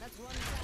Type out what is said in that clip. That's one.